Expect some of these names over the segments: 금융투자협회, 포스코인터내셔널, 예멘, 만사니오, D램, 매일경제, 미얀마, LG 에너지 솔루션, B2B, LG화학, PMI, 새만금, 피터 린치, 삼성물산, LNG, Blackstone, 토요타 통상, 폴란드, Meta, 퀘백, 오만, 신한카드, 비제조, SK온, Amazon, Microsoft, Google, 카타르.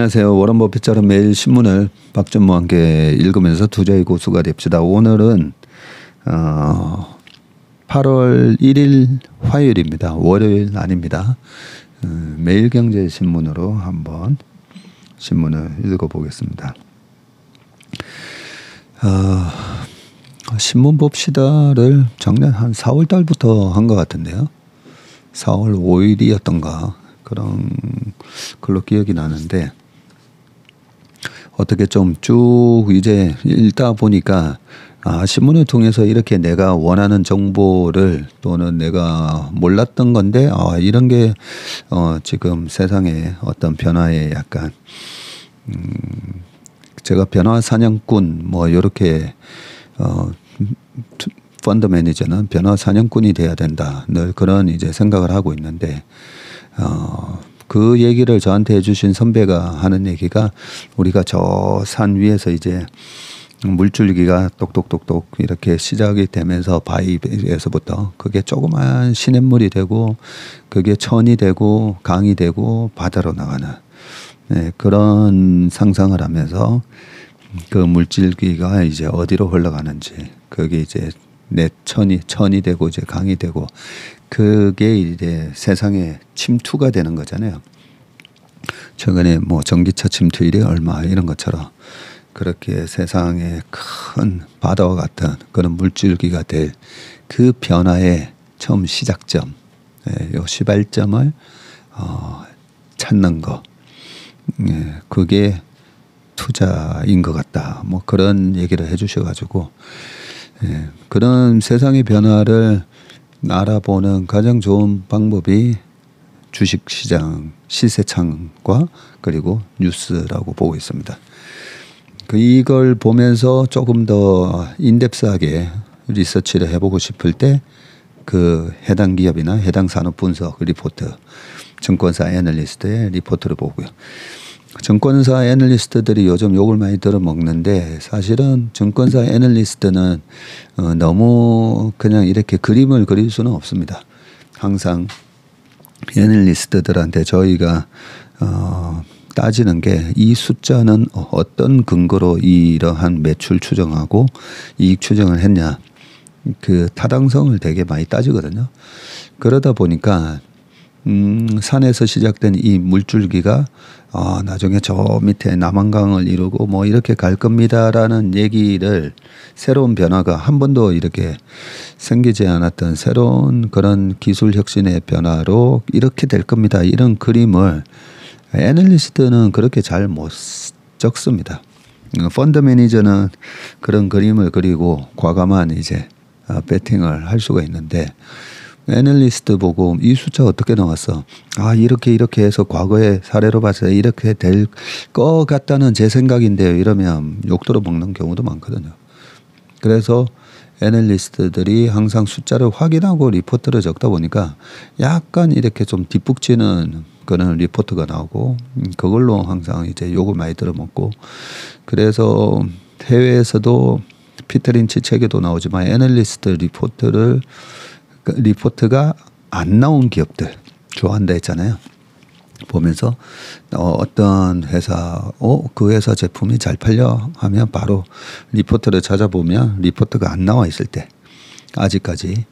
안녕하세요. 워런 버핏처럼 매일 신문을 박준모와 함께 읽으면서 투자의 고수가 됩시다. 오늘은 8월 1일 화요일입니다. 월요일 아닙니다. 매일경제 신문으로 한번 신문을 읽어보겠습니다. 신문 봅시다를 작년 한 4월 달부터 한 것 같은데요. 4월 5일이었던가 그런 걸로 기억이 나는데, 어떻게 좀 쭉 이제 읽다 보니까 신문을 통해서 이렇게 내가 원하는 정보를 또는 내가 몰랐던 건데 이런 게 지금 세상의 어떤 변화에 약간 제가 변화 사냥꾼 뭐 이렇게 펀드 매니저는 변화 사냥꾼이 돼야 된다 늘 그런 이제 생각을 하고 있는데, 그 얘기를 저한테 해주신 선배가 하는 얘기가, 우리가 저 산 위에서 이제 물줄기가 똑똑똑똑 이렇게 시작이 되면서 바위에서부터 그게 조그만 시냇물이 되고 그게 천이 되고 강이 되고 바다로 나가는, 네, 그런 상상을 하면서 그 물줄기가 이제 어디로 흘러가는지, 그게 이제 내 천이 되고 이제 강이 되고, 그게 이제 세상의 침투가 되는 거잖아요. 최근에 뭐 전기차 침투 일이 얼마 이런 것처럼 그렇게 세상의 큰 바다와 같은 그런 물줄기가 될 그 변화의 처음 시작점, 요 시발점을 찾는 거, 그게 투자인 것 같다. 뭐 그런 얘기를 해주셔가지고, 그런 세상의 변화를 알아보는 가장 좋은 방법이 주식시장 시세창과 그리고 뉴스라고 보고 있습니다. 이걸 보면서 조금 더 인덱스하게 리서치를 해보고 싶을 때 그 해당 기업이나 해당 산업 분석 리포트, 증권사 애널리스트의 리포트를 보고요. 증권사 애널리스트들이 요즘 욕을 많이 들어먹는데, 사실은 증권사 애널리스트는 너무 그냥 이렇게 그림을 그릴 수는 없습니다. 항상 애널리스트들한테 저희가 따지는 게, 이 숫자는 어떤 근거로 이러한 매출 추정하고 이익 추정을 했냐, 그 타당성을 되게 많이 따지거든요. 그러다 보니까 산에서 시작된 이 물줄기가 나중에 저 밑에 남한강을 이루고 뭐 이렇게 갈 겁니다라는 얘기를, 새로운 변화가 한 번도 이렇게 생기지 않았던 새로운 그런 기술 혁신의 변화로 이렇게 될 겁니다, 이런 그림을 애널리스트는 그렇게 잘 못 적습니다. 펀드 매니저는 그런 그림을 그리고 과감한 이제 배팅을 할 수가 있는데, 애널리스트 보고 이 숫자 어떻게 나왔어? 이렇게 해서 과거의 사례로 봐서 이렇게 될 것 같다는 제 생각인데요, 이러면 욕도로 먹는 경우도 많거든요. 그래서 애널리스트들이 항상 숫자를 확인하고 리포트를 적다 보니까 약간 이렇게 좀 뒷북치는 그런 리포트가 나오고, 그걸로 항상 이제 욕을 많이 들어먹고, 그래서 해외에서도 피터 린치 책에도 나오지만 애널리스트 리포트가 안 나온 기업들 좋아한다 했잖아요. 보면서 어떤 회사, 그 회사 제품이 잘 팔려 하면 바로 리포트를 찾아보면 리포트가 안 나와 있을 때, 아직까지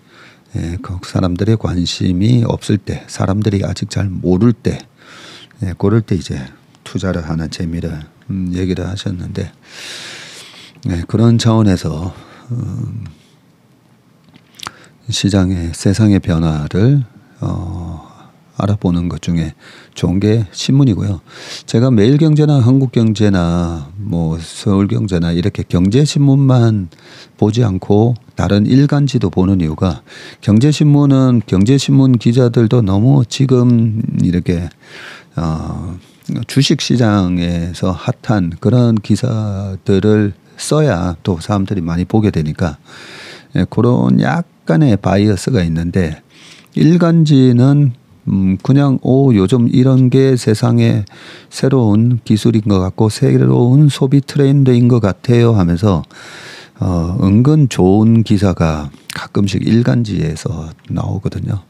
사람들의 관심이 없을 때, 사람들이 아직 잘 모를 때, 그럴 때 이제 투자를 하는 재미를 얘기를 하셨는데, 그런 차원에서 시장의 세상의 변화를 알아보는 것 중에 좋은 게 신문이고요. 제가 매일경제나 한국경제나 뭐 서울경제나 이렇게 경제신문만 보지 않고 다른 일간지도 보는 이유가, 경제신문은 경제신문 기자들도 너무 지금 이렇게 주식시장에서 핫한 그런 기사들을 써야 또 사람들이 많이 보게 되니까 그런 약간의 바이어스가 있는데, 일간지는 그냥 요즘 이런 게 세상에 새로운 기술인 것 같고 새로운 소비 트렌드인 것 같아요 하면서 은근 좋은 기사가 가끔씩 일간지에서 나오거든요.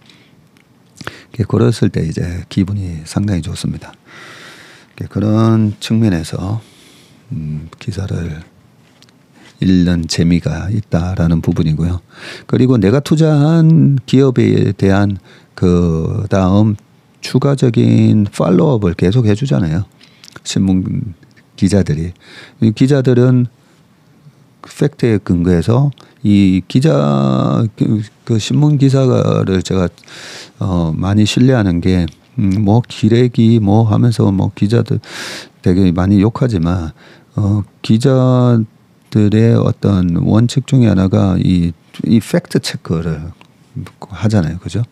그랬을 때 이제 기분이 상당히 좋습니다. 그런 측면에서 기사를 읽는 재미가 있다라는 부분이고요. 그리고 내가 투자한 기업에 대한 그 다음 추가적인 팔로업을 계속 해주잖아요. 신문 기자들이. 기자들은 팩트에 근거해서 이 기자 그 신문 기사를 제가 많이 신뢰하는 게 뭐 기레기 뭐 하면서 뭐 기자들 되게 많이 욕하지만 기자들의 어떤 원칙 중에 하나가 이 팩트 체크를 하잖아요, 그죠?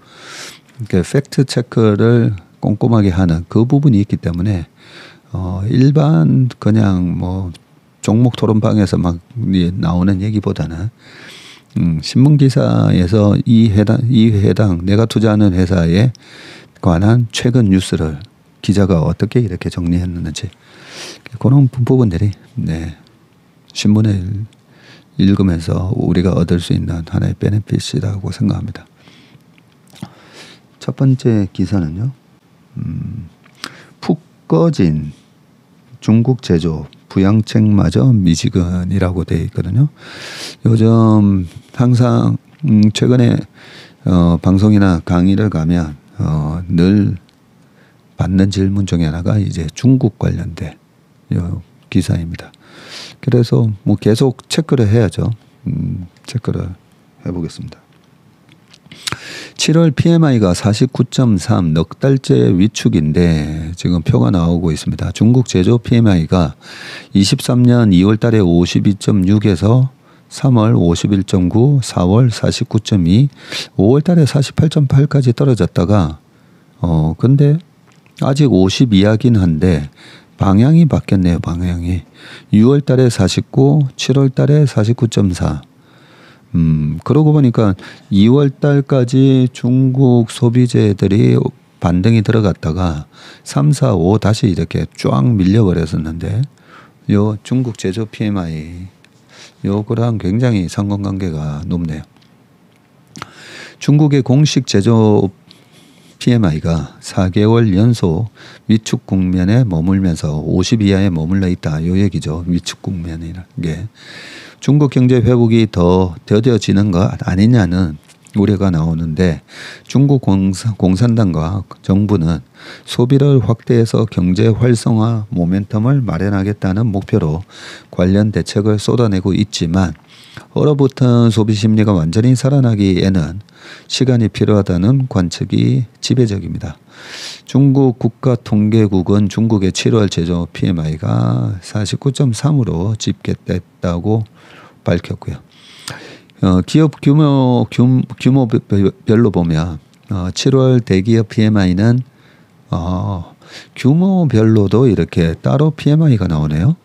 그러니까 팩트 체크를 꼼꼼하게 하는 그 부분이 있기 때문에 일반 그냥 뭐 종목 토론방에서 막 나오는 얘기보다는 신문 기사에서 이 해당 내가 투자하는 회사에 관한 최근 뉴스를 기자가 어떻게 이렇게 정리했는지 그런 부분들이 네, 신문을 읽으면서 우리가 얻을 수 있는 하나의 베네핏이라고 생각합니다. 첫 번째 기사는요. 푹 꺼진 중국 제조 부양책마저 미지근이라고 되어 있거든요. 요즘 항상 최근에 방송이나 강의를 가면 늘 받는 질문 중에 하나가 이제 중국 관련된 기사입니다. 그래서 뭐 계속 체크를 해야죠. 체크를 해보겠습니다. 7월 PMI가 49.3 넉 달째 위축인데 지금 표가 나오고 있습니다. 중국 제조 PMI가 23년 2월 달에 52.6에서 3월 51.9, 4월 49.2, 5월 달에 48.8까지 떨어졌다가 근데 아직 52하긴 한데 방향이 바뀌었네요. 방향이 6월 달에 49, 7월 달에 49.4. 그러고 보니까 2월 달까지 중국 소비재들이 반등이 들어갔다가 3, 4, 5 다시 이렇게 쫙 밀려버렸었는데 요 중국 제조 PMI 요거랑 굉장히 상관관계가 높네요. 중국의 공식 제조 PMI가 4개월 연속 위축 국면에 머물면서 50 이하에 머물러 있다. 요 얘기죠. 위축 국면이라는 게. 중국 경제 회복이 더 더뎌지는 것 아니냐는 우려가 나오는데 중국 공산당과 정부는 소비를 확대해서 경제 활성화 모멘텀을 마련하겠다는 목표로 관련 대책을 쏟아내고 있지만 얼어붙은 소비 심리가 완전히 살아나기에는 시간이 필요하다는 관측이 지배적입니다. 중국 국가통계국은 중국의 7월 제조 PMI가 49.3으로 집계됐다고 밝혔고요. 기업 규모별로 보면 7월 대기업 PMI는 규모별로도 이렇게 따로 PMI가 나오네요.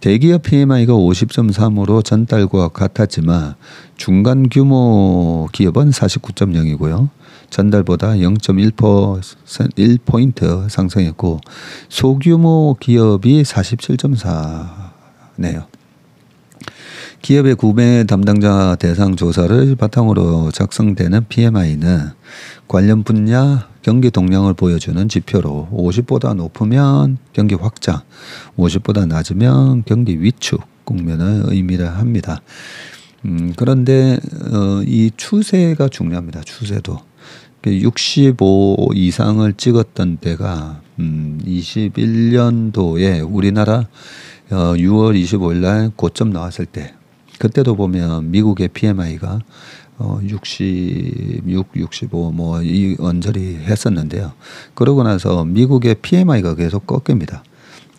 대기업 PMI가 50.3으로 전달과 같았지만 중간 규모 기업은 49.0이고요. 전달보다 0.1포인트 상승했고 소규모 기업이 47.4네요. 기업의 구매 담당자 대상 조사를 바탕으로 작성되는 PMI는 관련 분야 경기 동향을 보여주는 지표로 50보다 높으면 경기 확장, 50보다 낮으면 경기 위축 국면을 의미를 합니다. 그런데 이 추세가 중요합니다. 추세도. 65 이상을 찍었던 때가 21년도에 우리나라 6월 25일 날 고점 나왔을 때 그때도 보면 미국의 PMI가 66, 65 뭐 이 언저리 했었는데요. 그러고 나서 미국의 PMI가 계속 꺾입니다.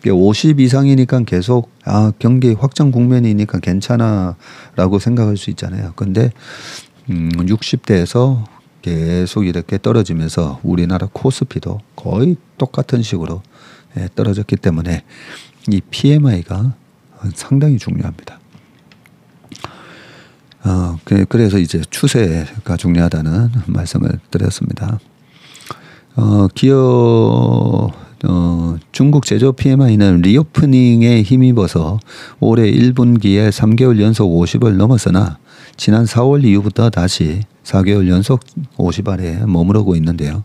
50 이상이니까 계속 경기 확장 국면이니까 괜찮아 라고 생각할 수 있잖아요. 근데 60대에서 계속 이렇게 떨어지면서 우리나라 코스피도 거의 똑같은 식으로 떨어졌기 때문에 이 PMI가 상당히 중요합니다. 그래서 이제 추세가 중요하다는 말씀을 드렸습니다. 중국 제조 PMI는 리오프닝에 힘입어서 올해 1분기에 3개월 연속 50을 넘었으나 지난 4월 이후부터 다시 4개월 연속 50 아래에 머무르고 있는데요.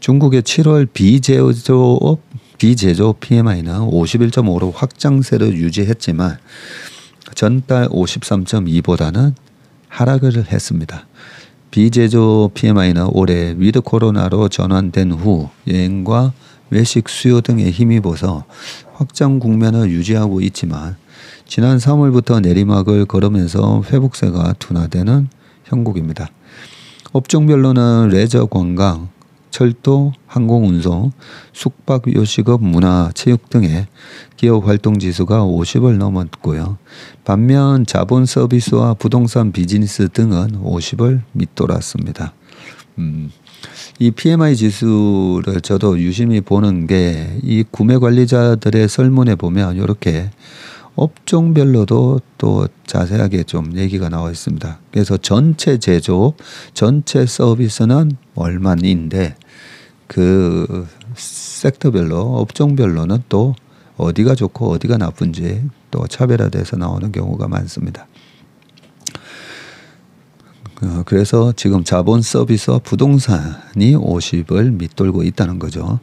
중국의 7월 비제조업 비제조 PMI는 51.5로 확장세를 유지했지만 전달 53.2보다는 하락을 했습니다. 비제조 PMI는 올해 위드 코로나로 전환된 후 여행과 외식 수요 등에 힘입어서 확장 국면을 유지하고 있지만 지난 3월부터 내리막을 걸으면서 회복세가 둔화되는 형국입니다. 업종별로는 레저 관광, 철도, 항공운송, 숙박, 요식업, 문화, 체육 등의 기업 활동지수가 50을 넘었고요. 반면 자본 서비스와 부동산 비즈니스 등은 50을 밑돌았습니다. 이 PMI 지수를 저도 유심히 보는 게 이 구매 관리자들의 설문에 보면 이렇게 업종별로도 또 자세하게 좀 얘기가 나와 있습니다. 그래서 전체 제조업, 전체 서비스는 얼마인데 그 섹터별로, 업종별로는 또 어디가 좋고 어디가 나쁜지 또 차별화돼서 나오는 경우가 많습니다. 그래서 지금 자본 서비스와 부동산이 50을 밑돌고 있다는 거죠.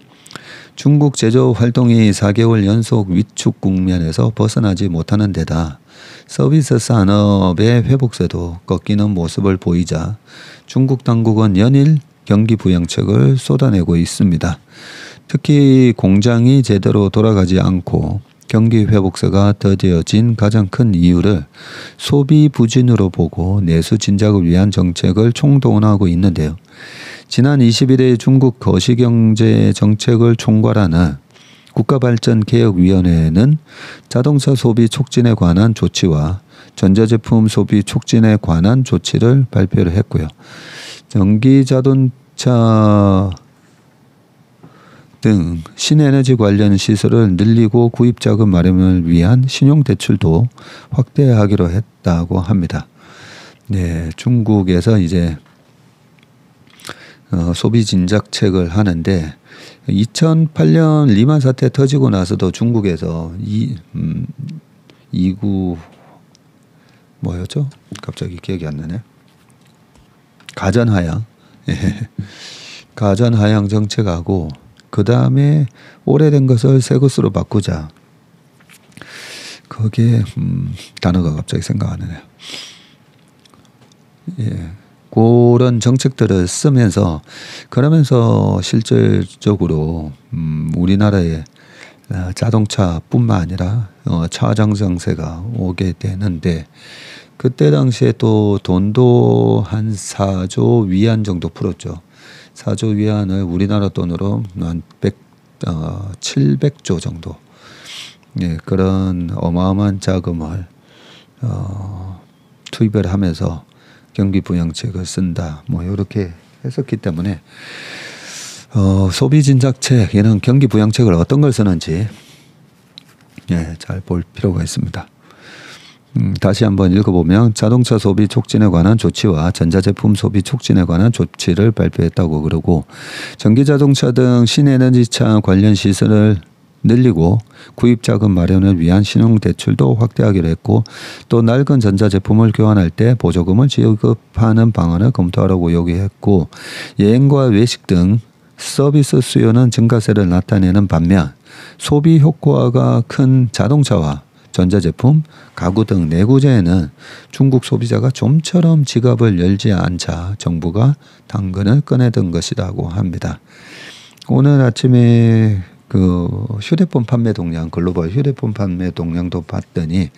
중국 제조업 활동이 4개월 연속 위축 국면에서 벗어나지 못하는 데다 서비스 산업의 회복세도 꺾이는 모습을 보이자 중국 당국은 연일 경기 부양책을 쏟아내고 있습니다. 특히 공장이 제대로 돌아가지 않고 경기 회복세가 더뎌진 가장 큰 이유를 소비 부진으로 보고 내수 진작을 위한 정책을 총동원하고 있는데요. 지난 21일 중국 거시경제 정책을 총괄하는 국가발전개혁위원회는 자동차 소비 촉진에 관한 조치와 전자제품 소비 촉진에 관한 조치를 발표를 했고요. 전기자동차 등 신에너지 관련 시설을 늘리고 구입자금 마련을 위한 신용대출도 확대하기로 했다고 합니다. 네, 중국에서 이제 소비 진작책을 하는데 2008년 리만 사태 터지고 나서도 중국에서 2구 뭐였죠? 갑자기 기억이 안 나네. 가전하향. 예. 가전하향 정책하고 그 다음에 오래된 것을 새 것으로 바꾸자. 거기에 단어가 갑자기 생각 안 나네요. 예. 그런 정책들을 쓰면서 그러면서 실질적으로 우리나라의 자동차뿐만 아니라 차장상세가 오게 되는데 그때 당시에 또 돈도 한 4조 위안 정도 풀었죠. 4조 위안을 우리나라 돈으로 한 700조 정도, 예, 그런 어마어마한 자금을 투입을 하면서 경기 부양책을 쓴다, 뭐 이렇게 했었기 때문에 소비 진작책, 얘는 경기 부양책을 어떤 걸 쓰는지, 예, 잘 볼 필요가 있습니다. 다시 한번 읽어보면 자동차 소비 촉진에 관한 조치와 전자제품 소비 촉진에 관한 조치를 발표했다고 그러고 전기자동차 등 신에너지차 관련 시설을 늘리고 구입자금 마련을 위한 신용대출도 확대하기로 했고 또 낡은 전자제품을 교환할 때 보조금을 지급하는 방안을 검토하라고 요구했고 여행과 외식 등 서비스 수요는 증가세를 나타내는 반면 소비 효과가 큰 자동차와 전자제품, 가구 등 내구재에는 중국 소비자가 좀처럼 지갑을 열지 않자 정부가 당근을 꺼내든 것이라고 합니다. 오늘 아침에 그 휴대폰 판매 동향, 글로벌 휴대폰 판매 동향도 봤더니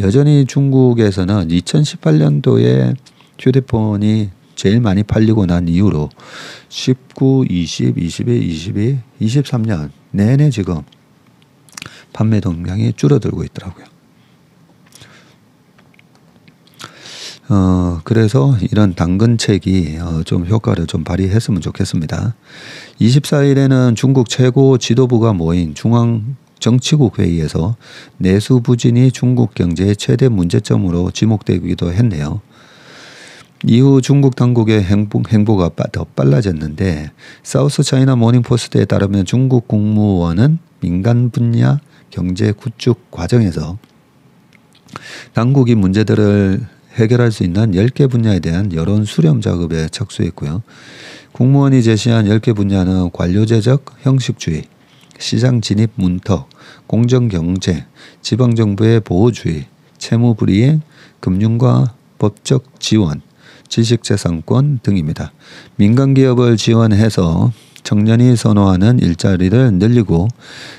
여전히 중국에서는 2018년도에 휴대폰이 제일 많이 팔리고 난 이후로 19, 20, 21, 22, 23년 내내 지금 판매 동향이 줄어들고 있더라고요. 그래서 이런 당근책이 좀 효과를 좀 발휘했으면 좋겠습니다. 24일에는 중국 최고 지도부가 모인 중앙정치국 회의에서 내수 부진이 중국 경제의 최대 문제점으로 지목되기도 했네요. 이후 중국 당국의 행보가 더 빨라졌는데 사우스 차이나 모닝포스트에 따르면 중국 국무원은 민간 분야 경제 구축 과정에서 당국이 문제들을 해결할 수 있는 10개 분야에 대한 여론 수렴 작업에 착수했고요. 국무원이 제시한 10개 분야는 관료제적 형식주의, 시장 진입 문턱, 공정경제, 지방정부의 보호주의, 채무불이행, 금융과 법적 지원, 지식재산권 등입니다. 민간기업을 지원해서 청년이 선호하는 일자리를 늘리고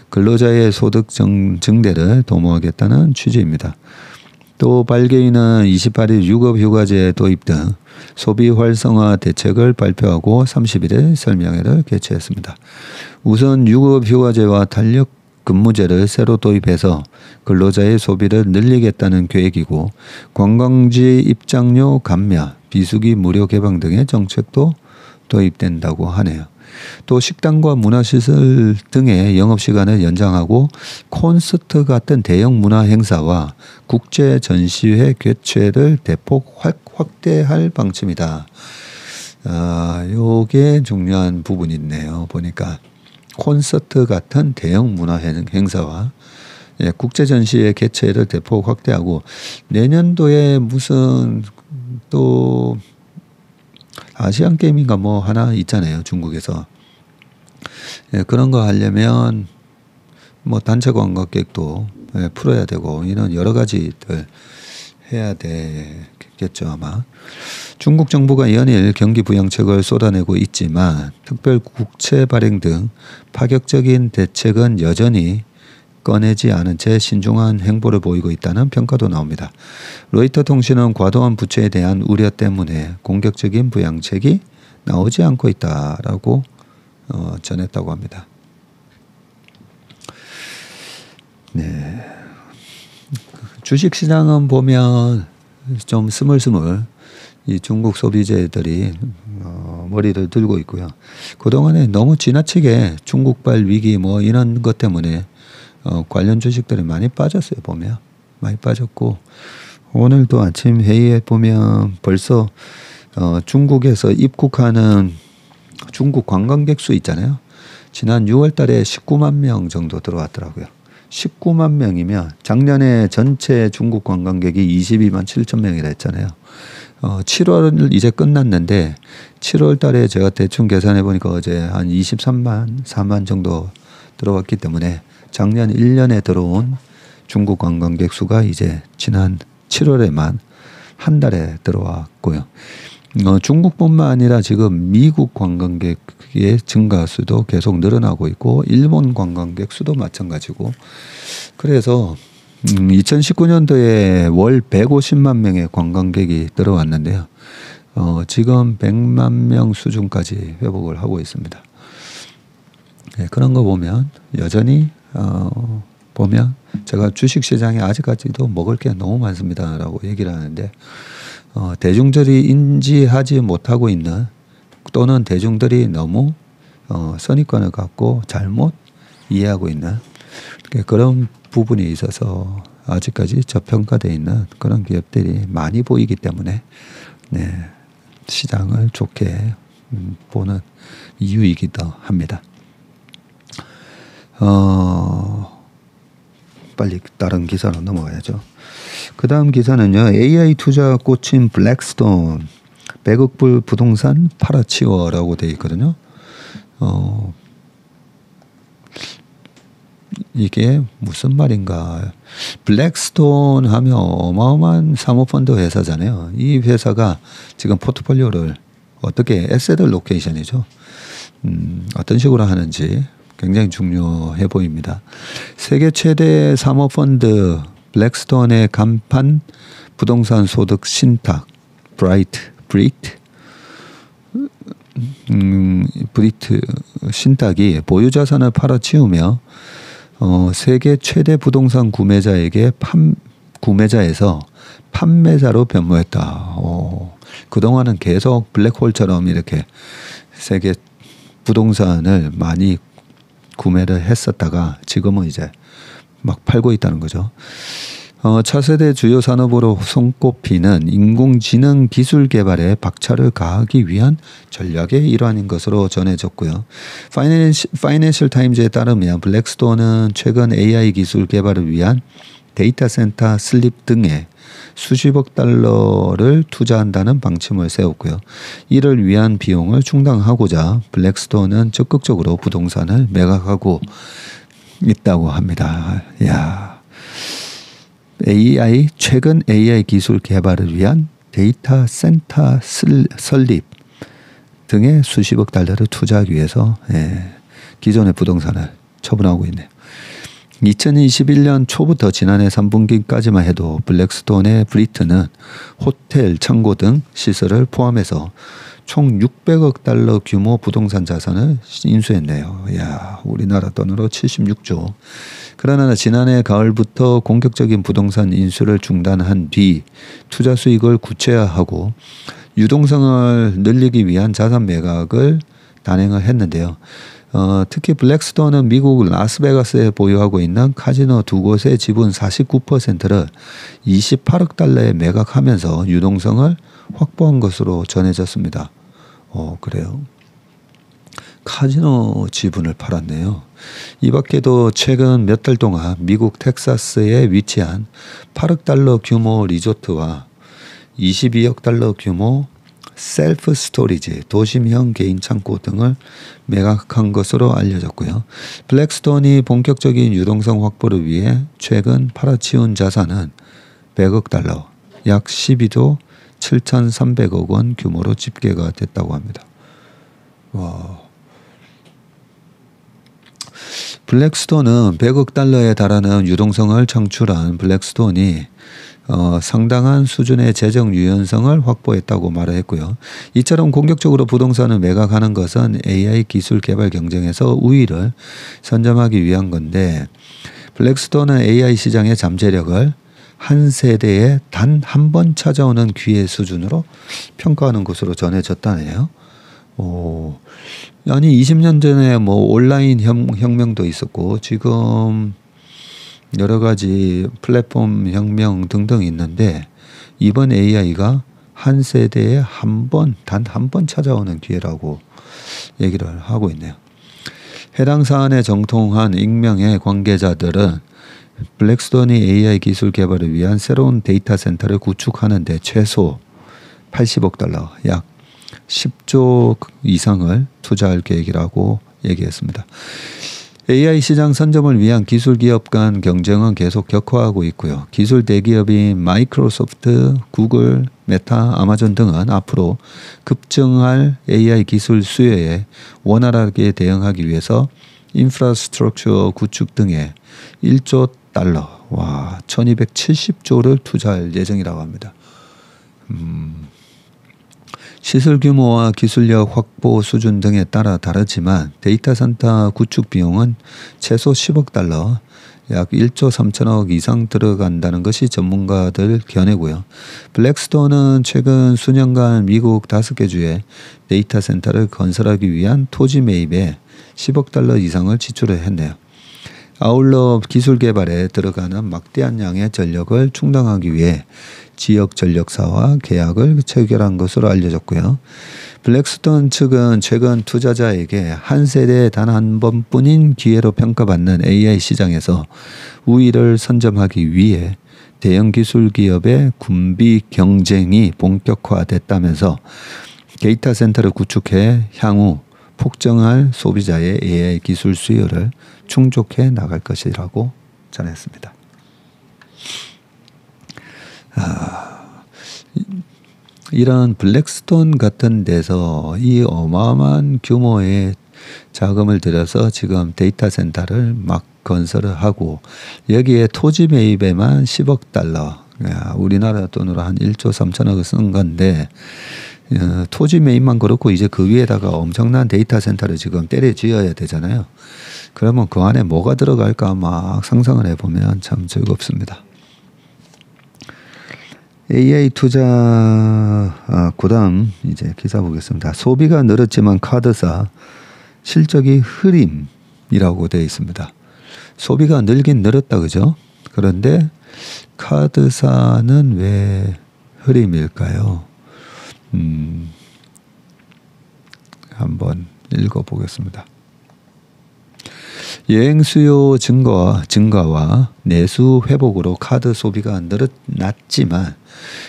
근로자의 소득 증대를 도모하겠다는 취지입니다. 또 발개인은 28일 육업휴가제 도입 등 소비활성화 대책을 발표하고 30일에 설명회를 개최했습니다. 우선 육업휴가제와 탄력근무제를 새로 도입해서 근로자의 소비를 늘리겠다는 계획이고, 관광지 입장료 감면, 비수기 무료 개방 등의 정책도 도입된다고 하네요. 또 식당과 문화시설 등의 영업시간을 연장하고 콘서트 같은 대형 문화행사와 국제전시회 개최를 대폭 확대할 방침이다. 요게 중요한 부분이 있네요. 보니까 콘서트 같은 대형 문화행사와 국제전시회 개최를 대폭 확대하고, 내년도에 무슨 또 아시안 게임인가 뭐 하나 있잖아요, 중국에서. 예, 그런 거 하려면 뭐 단체 관광객도 풀어야 되고, 이런 여러 가지들 해야 되겠죠 아마. 중국 정부가 연일 경기 부양책을 쏟아내고 있지만 특별 국채 발행 등 파격적인 대책은 여전히 꺼내지 않은 채 신중한 행보를 보이고 있다는 평가도 나옵니다. 로이터 통신은 과도한 부채에 대한 우려 때문에 공격적인 부양책이 나오지 않고 있다라고 전했다고 합니다. 네. 주식시장은 보면 좀 스물스물 이 중국 소비재들이 머리를 들고 있고요. 그동안에 너무 지나치게 중국발 위기 뭐 이런 것 때문에 관련 주식들이 많이 빠졌어요. 보면 많이 빠졌고, 오늘도 아침 회의에 보면 벌써 중국에서 입국하는 중국 관광객 수 있잖아요. 지난 6월 달에 19만 명 정도 들어왔더라고요. 19만 명이면 작년에 전체 중국 관광객이 22만 7천 명이라 했잖아요. 7월을 이제 끝났는데 7월 달에 제가 대충 계산해 보니까 어제 한 23만 4만 정도 들어왔기 때문에 작년 1년에 들어온 중국 관광객 수가 이제 지난 7월에만 한 달에 들어왔고요. 중국뿐만 아니라 지금 미국 관광객의 증가 수도 계속 늘어나고 있고, 일본 관광객 수도 마찬가지고, 그래서 2019년도에 월 150만 명의 관광객이 들어왔는데요. 지금 100만 명 수준까지 회복을 하고 있습니다. 네, 그런 거 보면 여전히 보면 제가 주식시장에 아직까지도 먹을 게 너무 많습니다 라고 얘기를 하는데, 대중들이 인지하지 못하고 있는, 또는 대중들이 너무 선입관을 갖고 잘못 이해하고 있는 그런 부분이 있어서 아직까지 저평가되어 있는 그런 기업들이 많이 보이기 때문에, 네, 시장을 좋게 보는 이유이기도 합니다. 빨리 다른 기사로 넘어가야죠. 그 다음 기사는요, AI 투자 꽂힌 블랙스톤 100억 불 부동산 팔아치워라고 되어 있거든요. 이게 무슨 말인가. 블랙스톤 하면 어마어마한 사모펀드 회사잖아요. 이 회사가 지금 포트폴리오를 어떻게, 에셋 로케이션이죠, 어떤 식으로 하는지 굉장히 중요해 보입니다. 세계 최대 사모펀드 블랙스톤의 간판 부동산 소득 신탁 브리트 신탁이 보유자산을 팔아치우며 세계 최대 부동산 구매자에게 구매자에서 판매자로 변모했다. 그동안은 계속 블랙홀처럼 이렇게 세계 부동산을 많이 구매를 했었다가 지금은 이제 막 팔고 있다는 거죠. 차세대 주요 산업으로 손꼽히는 인공지능 기술 개발에 박차를 가하기 위한 전략의 일환인 것으로 전해졌고요. 파이낸셜 타임즈에 따르면 블랙스톤은 최근 AI 기술 개발을 위한 데이터 센터 설립 등에 수십억 달러를 투자한다는 방침을 세웠고요. 이를 위한 비용을 충당하고자 블랙스톤은 적극적으로 부동산을 매각하고 있다고 합니다. 야, AI, 최근 AI 기술 개발을 위한 데이터 센터 설립 등의 수십억 달러를 투자하기 위해서 기존의 부동산을 처분하고 있네요. 2021년 초부터 지난해 3분기까지만 해도 블랙스톤의 브리트는 호텔, 창고 등 시설을 포함해서 총 600억 달러 규모 부동산 자산을 인수했네요. 이야, 우리나라 돈으로 76조. 그러나 지난해 가을부터 공격적인 부동산 인수를 중단한 뒤 투자 수익을 구체화하고 유동성을 늘리기 위한 자산 매각을 단행을 했는데요. 특히 블랙스톤은 미국 라스베가스에 보유하고 있는 카지노 두 곳의 지분 49%를 28억 달러에 매각하면서 유동성을 확보한 것으로 전해졌습니다. 그래요. 카지노 지분을 팔았네요. 이 밖에도 최근 몇 달 동안 미국 텍사스에 위치한 8억 달러 규모 리조트와 22억 달러 규모 셀프 스토리지, 도심형 개인 창고 등을 매각한 것으로 알려졌고요. 블랙스톤이 본격적인 유동성 확보를 위해 최근 팔아치운 자산은 100억 달러, 약 12조 7,300억 원 규모로 집계가 됐다고 합니다. 와. 블랙스톤은 100억 달러에 달하는 유동성을 창출한 블랙스톤이 상당한 수준의 재정 유연성을 확보했다고 말했고요. 이처럼 공격적으로 부동산을 매각하는 것은 AI 기술 개발 경쟁에서 우위를 선점하기 위한 건데, 블랙스톤은 AI 시장의 잠재력을 한 세대에 단 한 번 찾아오는 기회 수준으로 평가하는 것으로 전해졌다네요. 오, 아니 20년 전에 뭐 온라인 혁명도 있었고 지금 여러 가지 플랫폼 혁명 등등 있는데, 이번 AI가 한 세대에 한 번, 단 한 번 찾아오는 기회라고 얘기를 하고 있네요. 해당 사안에 정통한 익명의 관계자들은 블랙스톤이 AI 기술 개발을 위한 새로운 데이터 센터를 구축하는데 최소 80억 달러, 약 10조 이상을 투자할 계획이라고 얘기했습니다. AI 시장 선점을 위한 기술 기업 간 경쟁은 계속 격화하고 있고요. 기술 대기업인 마이크로소프트, 구글, 메타, 아마존 등은 앞으로 급증할 AI 기술 수요에 원활하게 대응하기 위해서 인프라스트럭처 구축 등에 1조 달러, 와, 1270조를 투자할 예정이라고 합니다. 시설 규모와 기술력 확보 수준 등에 따라 다르지만 데이터 센터 구축 비용은 최소 10억 달러, 약 1조 3천억 이상 들어간다는 것이 전문가들 견해고요. 블랙스톤은 최근 수년간 미국 5개 주에 데이터 센터를 건설하기 위한 토지 매입에 10억 달러 이상을 지출을 했네요. 아울러 기술 개발에 들어가는 막대한 양의 전력을 충당하기 위해 지역 전력사와 계약을 체결한 것으로 알려졌고요. 블랙스톤 측은 최근 투자자에게 한 세대에 단 한 번뿐인 기회로 평가받는 AI 시장에서 우위를 선점하기 위해 대형 기술 기업의 군비 경쟁이 본격화됐다면서 데이터 센터를 구축해 향후 폭증할 소비자의 AI 기술 수요를 충족해 나갈 것이라고 전했습니다. 이런 블랙스톤 같은 데서 이 어마어마한 규모의 자금을 들여서 지금 데이터 센터를 막 건설을 하고, 여기에 토지 매입에만 10억 달러, 야, 우리나라 돈으로 한 1조 3천억을 쓴 건데, 토지 매입만 그렇고 이제 그 위에다가 엄청난 데이터 센터를 지금 때려 지어야 되잖아요. 그러면 그 안에 뭐가 들어갈까 막 상상을 해보면 참 즐겁습니다. AI 투자, 그 다음 이제 기사 보겠습니다. 소비가 늘었지만 카드사 실적이 흐림이라고 되어 있습니다. 소비가 늘긴 늘었다, 그죠? 그런데 카드사는 왜 흐림일까요? 한번 읽어보겠습니다. 여행 수요 증가와 내수 회복으로 카드 소비가 늘어났지만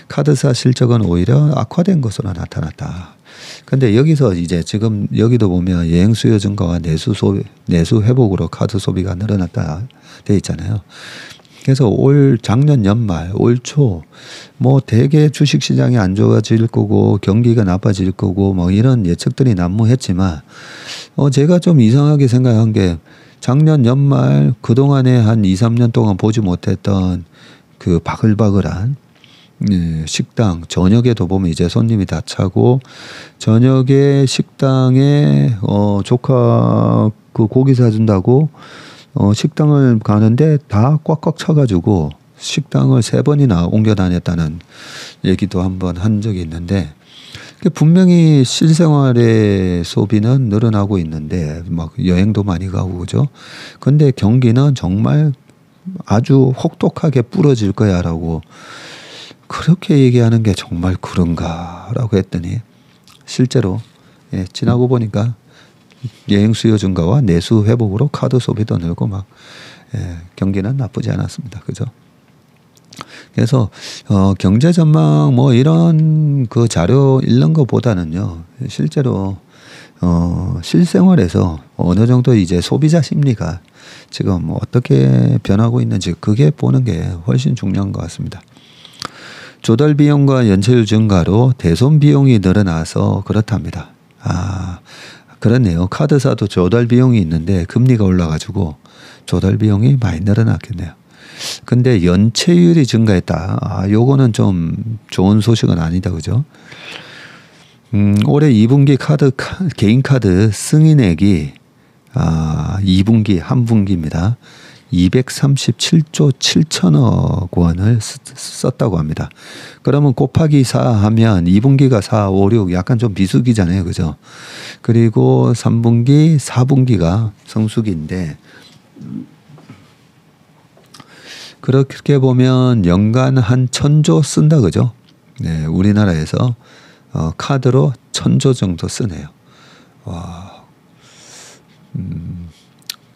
카드사 실적은 오히려 악화된 것으로 나타났다. 근데 여기서 이제 지금 여기도 보면 여행 수요 증가와 내수 회복으로 카드 소비가 늘어났다 돼 있잖아요. 그래서 작년 연말, 올 초, 대개 주식 시장이 안 좋아질 거고, 경기가 나빠질 거고, 이런 예측들이 난무했지만, 제가 좀 이상하게 생각한 게, 작년 연말, 그동안에 한 2, 3년 동안 보지 못했던 그 바글바글한, 식당, 저녁에도 보면 이제 손님이 다 차고, 저녁에 식당에, 조카 그 고기 사준다고, 식당을 가는데 다 꽉꽉 차가지고 식당을 3번이나 옮겨 다녔다는 얘기도 한 적이 있는데, 분명히 실생활의 소비는 늘어나고 있는데, 여행도 많이 가고, 그죠? 근데 경기는 정말 아주 혹독하게 부러질 거야 라고 그렇게 얘기하는 게 정말 그런가 라고 했더니, 실제로, 지나고 보니까 여행 수요 증가와 내수 회복으로 카드 소비도 늘고 경기는 나쁘지 않았습니다. 그죠? 그래서 경제 전망 이런 그 자료 읽는 것보다는요, 실제로 실생활에서 어느 정도 이제 소비자 심리가 지금 어떻게 변하고 있는지 그게 보는 게 훨씬 중요한 것 같습니다. 조달 비용과 연체율 증가로 대손 비용이 늘어나서 그렇답니다. 그렇네요. 카드사도 조달 비용이 있는데 금리가 올라가지고 조달 비용이 많이 늘어났겠네요. 근데 연체율이 증가했다. 요거는 좀 좋은 소식은 아니다. 그죠? 올해 2분기 개인카드 승인액이 2분기, 한 분기입니다. 237조 7천억 원을 썼다고 합니다. 그러면 곱하기 4 하면 2분기가 4, 5, 6 약간 좀 비수기잖아요. 그죠? 그리고 3분기, 4분기가 성수기인데 그렇게 보면 연간 한 1000조 쓴다. 그죠? 네, 우리나라에서 카드로 1000조 정도 쓰네요. 와.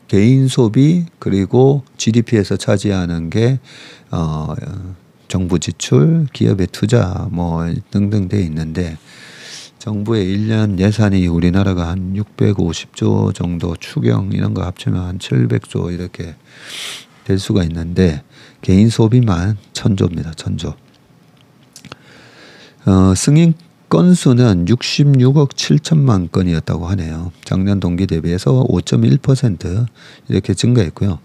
개인 소비 그리고 GDP에서 차지하는 게 정부 지출, 기업의 투자 등등 돼 있는데 정부의 1년 예산이 우리나라가 한 650조 정도 추경 이런 거 합치면 한 700조 이렇게 될 수가 있는데 개인 소비만 1000조입니다. 1000조. 승인 건수는 66억 7천만 건이었다고 하네요. 작년 동기 대비해서 5.1% 이렇게 증가했고요.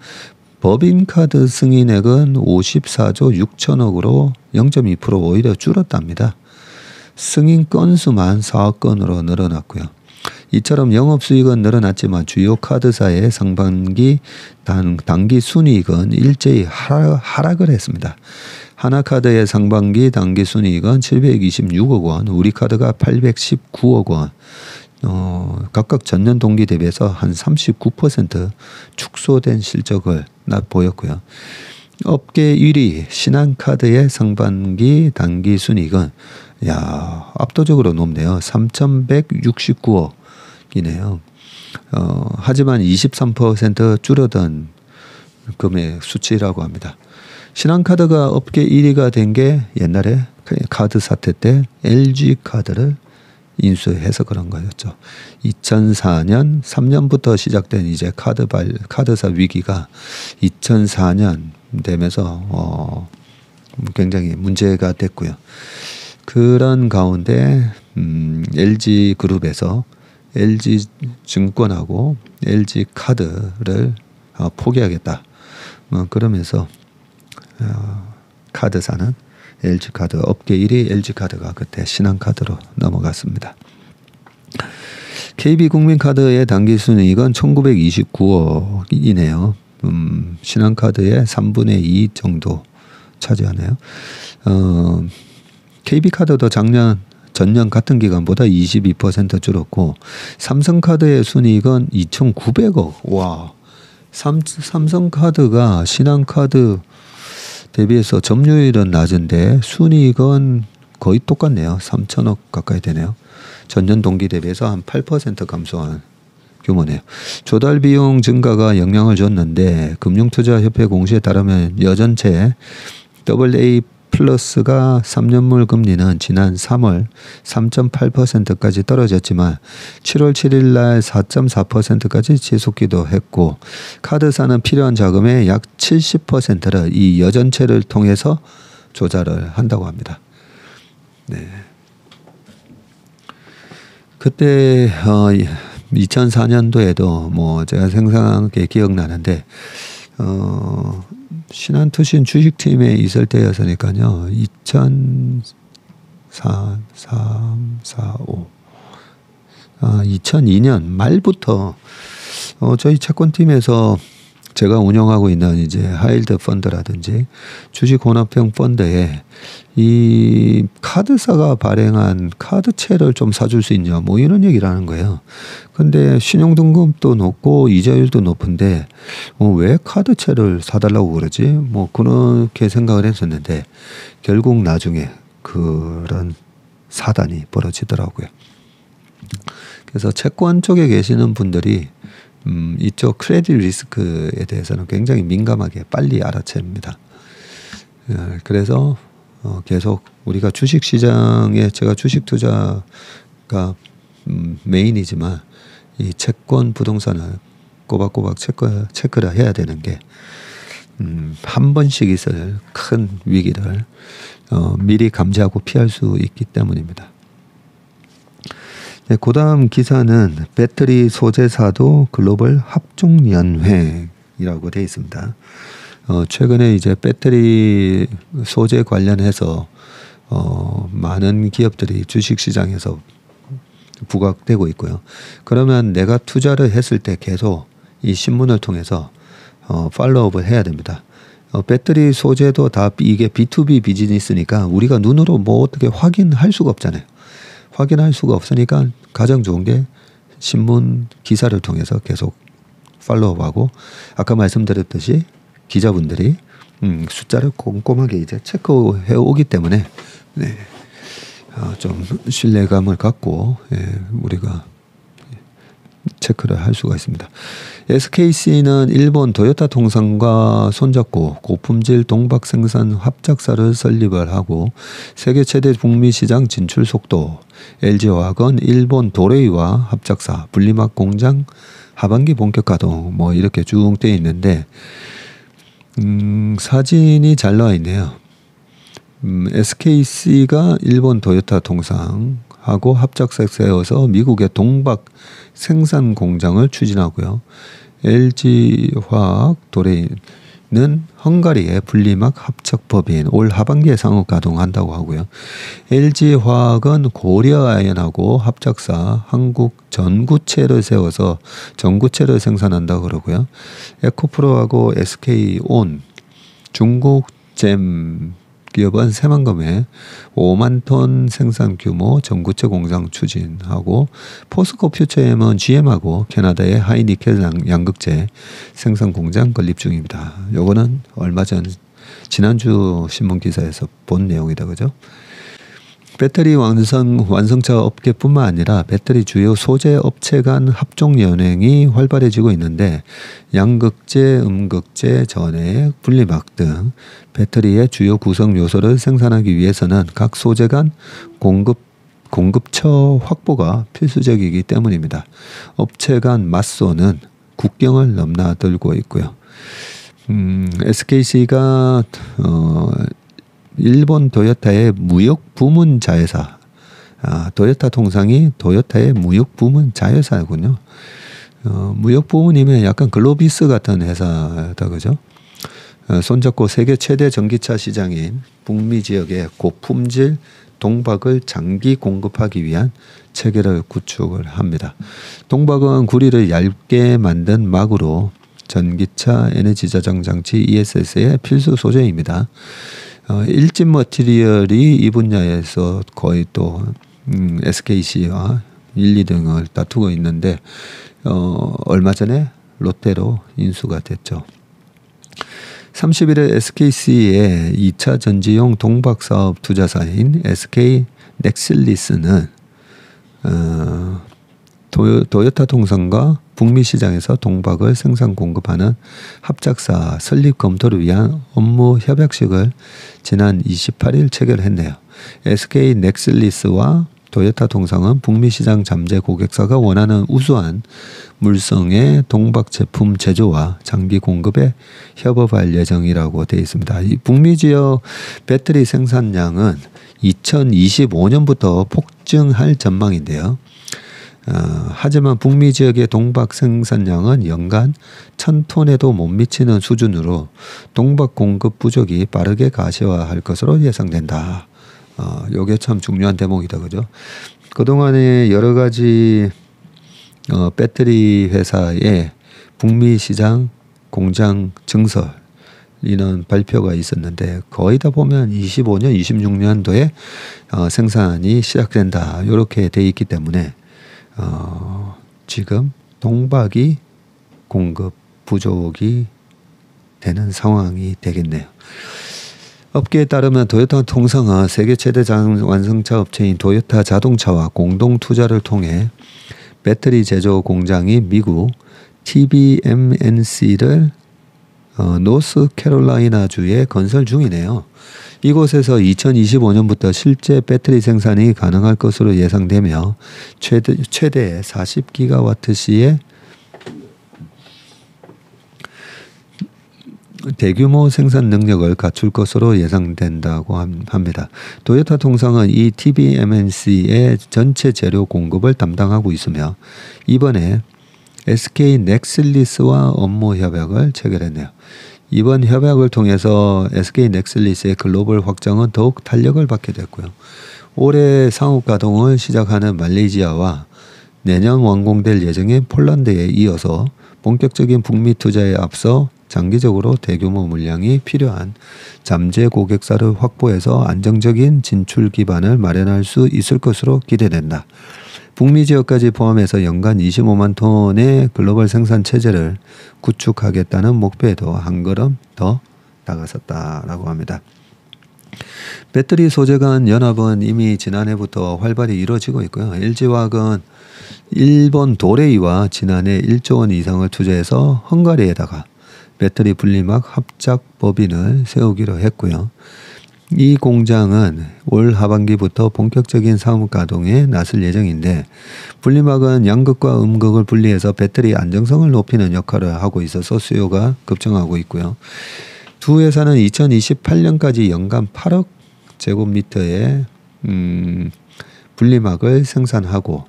법인카드 승인액은 54조 6천억으로 0.2% 오히려 줄었답니다. 승인 건수만 4억 건으로 늘어났고요. 이처럼 영업수익은 늘어났지만 주요 카드사의 상반기 단기 순이익은 일제히 하락을 했습니다. 하나카드의 상반기 단기 순이익은 726억 원, 우리카드가 819억 원, 각각 전년 동기 대비해서 한 39% 축소된 실적을 보였고요. 업계 1위 신한카드의 상반기 단기 순이익은 압도적으로 높네요. 3,169억. 이네요. 하지만 23% 줄어든 금액 수치라고 합니다. 신한카드가 업계 1위가 된 게 옛날에 카드 사태 때 LG카드를 인수해서 그런 거였죠. 2004년 3년부터 시작된 이제 카드사 위기가 2004년 되면서 굉장히 문제가 됐고요. 그런 가운데 LG 그룹에서 LG 증권하고 LG 카드를 포기하겠다. 그러면서 카드사는 LG 카드 업계 1위 LG 카드가 그때 신한카드로 넘어갔습니다. KB국민카드의 단기순이익은 1929억이네요. 신한카드의 3분의 2 정도 차지하네요. KB카드도 전년 같은 기간보다 22% 줄었고 삼성카드의 순이익은 2,900억. 와, 삼성카드가 신한카드 대비해서 점유율은 낮은데 순이익은 거의 똑같네요. 3,000억 가까이 되네요. 전년 동기 대비해서 한 8% 감소한 규모네요. 조달 비용 증가가 영향을 줬는데 금융투자협회 공시에 따르면 여전체 AA+가 3년물 금리는 지난 3월 3.8%까지 떨어졌지만 7월 7일 날 4.4%까지 치솟기도 했고 카드사는 필요한 자금의 약 70%를 이 여전체를 통해서 조달을 한다고 합니다. 네. 그때 2004년도에도 뭐 제가 생생하게 기억나는데 신한투신 주식팀에 있을 때였으니까요. 2002년 말부터 저희 채권팀에서 제가 운영하고 있는 이제 하이힐드 펀드라든지 주식 혼합형 펀드에 이 카드사가 발행한 카드채를 좀 사줄 수 있냐 뭐 이런 얘기를 하는 거예요. 근데 신용등급도 높고 이자율도 높은데 왜 카드채를 사달라고 그러지? 뭐 그렇게 생각을 했었는데 결국 나중에 그런 사단이 벌어지더라고요. 그래서 채권 쪽에 계시는 분들이 이쪽 크레딧 리스크에 대해서는 굉장히 민감하게 빨리 알아챕니다. 그래서 계속 우리가 주식시장에 제가 주식투자가 메인이지만 이 채권 부동산을 꼬박꼬박 체크를 해야 되는 게 한 번씩 있을 큰 위기를 미리 감지하고 피할 수 있기 때문입니다. 네, 그 다음 기사는 배터리 소재사도 글로벌 합종연횡이라고 되어 있습니다. 최근에 이제 배터리 소재 관련해서 많은 기업들이 주식시장에서 부각되고 있고요. 그러면 내가 투자를 했을 때 계속 이 신문을 통해서 팔로우업을 해야 됩니다. 배터리 소재도 다 이게 B2B 비즈니스니까 우리가 눈으로 뭐 어떻게 확인할 수가 없잖아요. 확인할 수가 없으니까 가장 좋은 게 신문 기사를 통해서 계속 팔로우업하고 아까 말씀드렸듯이 기자분들이 숫자를 꼼꼼하게 이제 체크해 오기 때문에 네. 좀 신뢰감을 갖고 예, 우리가 체크를 할 수가 있습니다. SKC는 일본 토요타 통상과 손잡고 고품질 동박 생산 합작사를 설립을 하고 세계 최대 북미 시장 진출 속도, LG화학은 일본 도레이와 합작사, 분리막 공장 하반기 본격 가동 뭐 이렇게 쭉 되어 있는데 사진이 잘 나와 있네요. SKC가 일본 토요타 통상 하고 합작사 세워서 미국의 동박 생산 공장을 추진하고요. LG화학 도레이는 헝가리의 분리막 합작법인 올 하반기에 상업 가동한다고 하고요. LG화학은 고려아연하고 합작사 한국 전구체를 세워서 전구체를 생산한다고 그러고요. 에코프로하고 SK온 중국 잼 기업은 새만금에 5만 톤 생산 규모 전구체 공장 추진하고 포스코 퓨처엠은 GM하고 캐나다의 하이니켈 양극재 생산 공장 건립 중입니다. 요거는 얼마 전 지난주 신문 기사에서 본 내용이다. 그죠? 배터리 완성차 업계뿐만 아니라 배터리 주요 소재 업체 간 합종 연횡이 활발해지고 있는데 양극재, 음극재, 전해, 분리막 등 배터리의 주요 구성 요소를 생산하기 위해서는 각 소재 간 공급처 확보가 필수적이기 때문입니다. 업체 간 맞서는 국경을 넘나들고 있고요. SKC가 일본 도요타의 무역 부문 자회사, 도요타 통상이 도요타의 무역 부문 자회사군요. 무역 부문이면 약간 글로비스 같은 회사다, 그죠? 손잡고 세계 최대 전기차 시장인 북미 지역에 고품질 동박을 장기 공급하기 위한 체계를 구축을 합니다. 동박은 구리를 얇게 만든 막으로 전기차 에너지 저장 장치 ESS의 필수 소재입니다. 일진 머티리얼이 이 분야에서 거의 또 SKC와 1, 2등을 다투고 있는데 얼마 전에 롯데로 인수가 됐죠. 31일 SKC의 2차 전지용 동박사업 투자사인 SK넥실리스는 도요타 통선과 북미 시장에서 동박을 생산 공급하는 합작사 설립 검토를 위한 업무 협약식을 지난 28일 체결했네요. SK 넥슬리스와 도요타 통상은 북미 시장 잠재 고객사가 원하는 우수한 물성의 동박 제품 제조와 장비 공급에 협업할 예정이라고 되어 있습니다. 이 북미 지역 배터리 생산량은 2025년부터 폭증할 전망인데요. 하지만 북미 지역의 동박 생산량은 연간 1000톤에도 못 미치는 수준으로 동박 공급 부족이 빠르게 가시화할 것으로 예상된다. 요게 참 중요한 대목이다, 그죠? 그동안에 여러 가지 배터리 회사의 북미 시장 공장 증설 이런 발표가 있었는데 거의 다 보면 25년, 26년도에 생산이 시작된다 이렇게 돼 있기 때문에 지금 동박이 공급 부족이 되는 상황이 되겠네요. 업계에 따르면 도요타 통상은 세계 최대 완성차 업체인 도요타 자동차와 공동 투자를 통해 배터리 제조 공장이 미국 TBMNC를 노스캐롤라이나주에 건설 중이네요. 이곳에서 2025년부터 실제 배터리 생산이 가능할 것으로 예상되며 최대 40기가와트시의 대규모 생산 능력을 갖출 것으로 예상된다고 합니다. 도요타 통상은 이 TBMNC의 전체 재료 공급을 담당하고 있으며 이번에 SK 넥슬리스와 업무 협약을 체결했네요. 이번 협약을 통해서 SK 넥슬리스의 글로벌 확장은 더욱 탄력을 받게 됐고요. 올해 상업 가동을 시작하는 말레이시아와 내년 완공될 예정인 폴란드에 이어서 본격적인 북미 투자에 앞서 장기적으로 대규모 물량이 필요한 잠재 고객사를 확보해서 안정적인 진출 기반을 마련할 수 있을 것으로 기대된다. 북미 지역까지 포함해서 연간 25만 톤의 글로벌 생산 체제를 구축하겠다는 목표에도 한 걸음 더 나가섰다라고 합니다. 배터리 소재 간 연합은 이미 지난해부터 활발히 이루어지고 있고요. LG화학은 일본 도레이와 지난해 1조 원 이상을 투자해서 헝가리에다가 배터리 분리막 합작 법인을 세우기로 했고요. 이 공장은 올 하반기부터 본격적인 사업 가동에 나설 예정인데 분리막은 양극과 음극을 분리해서 배터리 안정성을 높이는 역할을 하고 있어서 수요가 급증하고 있고요. 두 회사는 2028년까지 연간 8억 제곱미터의 분리막을 생산하고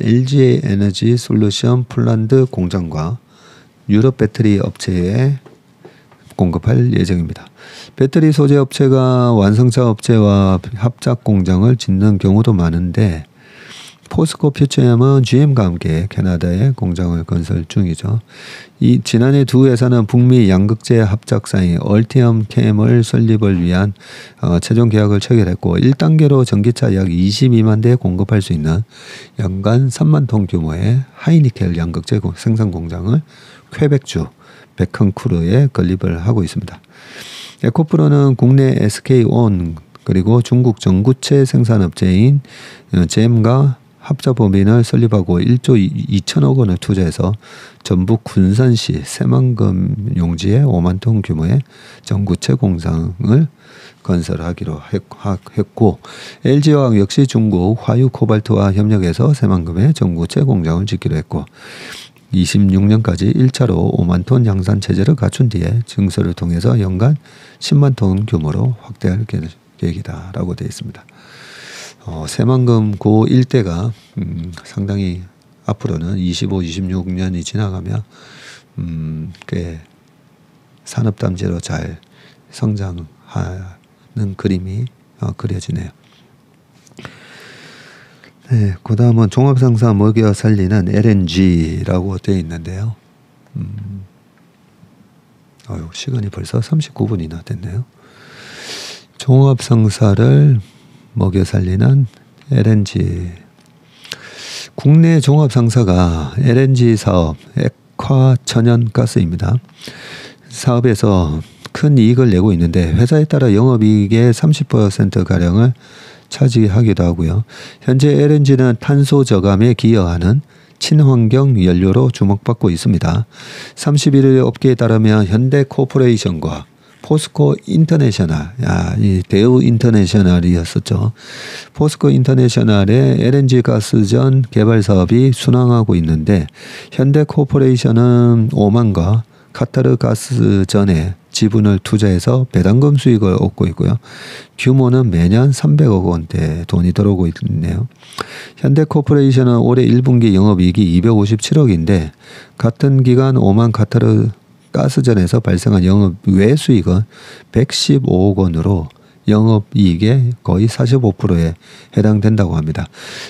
LG 에너지 솔루션 폴란드 공장과 유럽 배터리 업체에 공급할 예정입니다. 배터리 소재 업체가 완성차 업체와 합작 공장을 짓는 경우도 많은데 포스코 퓨처엠은 GM과 함께 캐나다에 공장을 건설 중이죠. 이 지난해 두 회사는 북미 양극재 합작사인 얼티엄캠을 설립을 위한 최종 계약을 체결했고 1단계로 전기차 약 22만 대 공급할 수 있는 연간 3만 톤 규모의 하이니켈 양극재 생산 공장을 퀘백주 베컨쿠르에 건립을 하고 있습니다. 에코프로는 국내 SK온 그리고 중국 전구체 생산업체인 GM과 합작법인을 설립하고 1조 2천억 원을 투자해서 전북 군산시 새만금 용지에 5만 톤 규모의 전구체 공장을 건설하기로 했고 LG화학 역시 중국 화유코발트와 협력해서 새만금에 전구체 공장을 짓기로 했고 26년까지 1차로 5만 톤 양산 체제를 갖춘 뒤에 증설을 통해서 연간 10만 톤 규모로 확대할 계획이다라고 되어 있습니다. 새만금 고 일대가 상당히 앞으로는 25, 26년이 지나가면 꽤 산업단지로 잘 성장하는 그림이 그려지네요. 네, 그 다음은 종합상사 먹여 살리는 LNG라고 되어 있는데요. 시간이 벌써 39분이나 됐네요. 종합상사를 먹여 살리는 LNG. 국내 종합상사가 LNG 사업, 액화천연가스입니다. 사업에서 큰 이익을 내고 있는데 회사에 따라 영업이익의 30%가량을 차지하기도 하고요. 현재 LNG는 탄소 저감에 기여하는 친환경 연료로 주목받고 있습니다. 31일 업계에 따르면 현대코퍼레이션과 포스코인터내셔널, 이 대우인터내셔널이었었죠. 포스코인터내셔널의 LNG 가스전 개발 사업이 순항하고 있는데 현대코퍼레이션은 오만과 카타르 가스전에 지분을 투자해서 배당금 수익을 얻고 있고요. 규모는 매년 300억 원대 돈이 들어오고 있네요. 현대코퍼레이션은 올해 1분기 영업이익이 257억인데 같은 기간 오만 카타르 가스전에서 발생한 영업 외 수익은 115억 원으로 영업이익의 거의 45%에 해당된다고 합니다.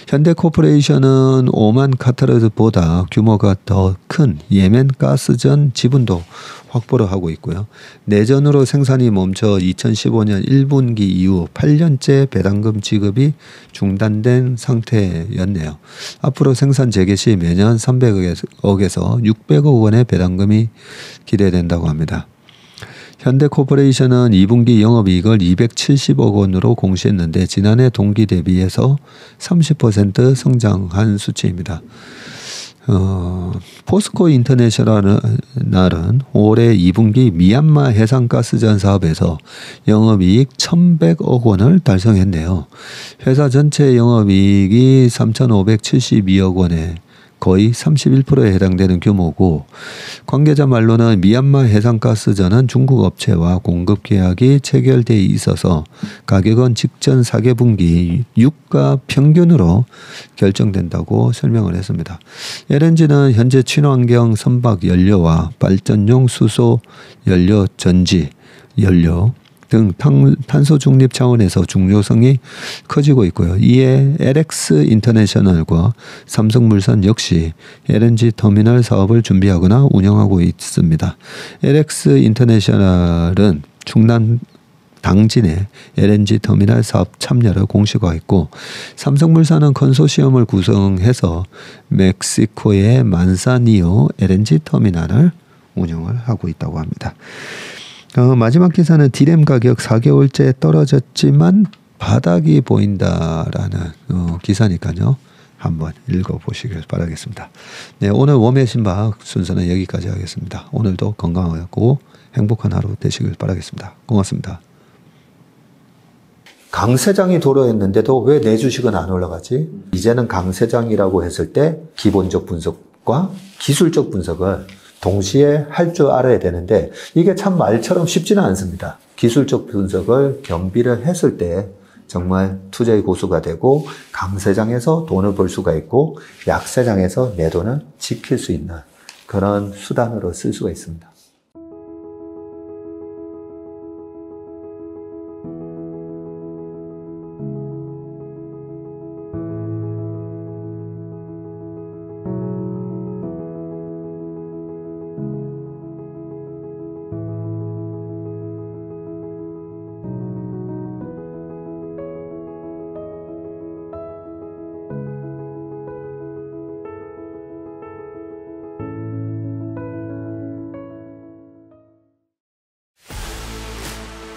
현대코퍼레이션은 오만 카타르보다 규모가 더 큰 예멘 가스전 지분도 확보를 하고 있고요. 내전으로 생산이 멈춰 2015년 1분기 이후 8년째 배당금 지급이 중단된 상태였네요. 앞으로 생산 재개 시 매년 300억에서 600억 원의 배당금이 기대된다고 합니다. 현대코퍼레이션은 2분기 영업이익을 270억 원으로 공시했는데 지난해 동기 대비해서 30% 성장한 수치입니다. 포스코인터내셔널은 올해 2분기 미얀마 해상가스전 사업에서 영업이익 1,100억 원을 달성했네요. 회사 전체 영업이익이 3,572억 원에 거의 31%에 해당되는 규모고, 관계자 말로는 미얀마 해상가스전은 중국 업체와 공급 계약이 체결되어 있어서 가격은 직전 4개분기 유가 평균으로 결정된다고 설명을 했습니다. LNG는 현재 친환경 선박 연료와 발전용 수소 연료 전지 연료 등 탄소 중립 차원에서 중요성이 커지고 있고요. 이에 LX 인터내셔널과 삼성물산 역시 LNG 터미널 사업을 준비하거나 운영하고 있습니다. LX 인터내셔널은 충남 당진의 LNG 터미널 사업 참여를 공시화했고, 삼성물산은 컨소시엄을 구성해서 멕시코의 만사니오 LNG 터미널을 운영을 하고 있다고 합니다. 마지막 기사는 디램 가격 4개월째 떨어졌지만 바닥이 보인다라는 기사니까요. 한번 읽어보시길 바라겠습니다. 네, 오늘 웜의 신박 순서는 여기까지 하겠습니다. 오늘도 건강하고 행복한 하루 되시길 바라겠습니다. 고맙습니다. 강세장이 도래했는데도 왜 내 주식은 안 올라가지? 이제는 강세장이라고 했을 때 기본적 분석과 기술적 분석을 동시에 할 줄 알아야 되는데 이게 참 말처럼 쉽지는 않습니다. 기술적 분석을 겸비를 했을 때 정말 투자의 고수가 되고 강세장에서 돈을 벌 수가 있고 약세장에서 내 돈을 지킬 수 있는 그런 수단으로 쓸 수가 있습니다.